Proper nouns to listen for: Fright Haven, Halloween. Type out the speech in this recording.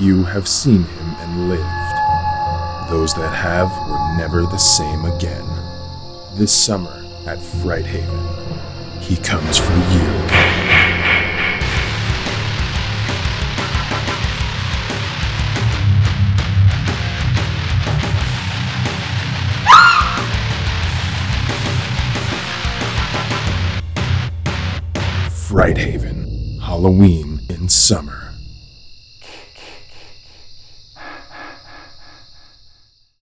few have seen him and lived. Those that have were never the same again. This summer at Fright Haven, he comes for you. Fright Haven, Halloween in summer.